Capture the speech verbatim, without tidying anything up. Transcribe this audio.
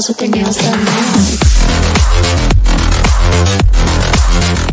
girls with their nails done now.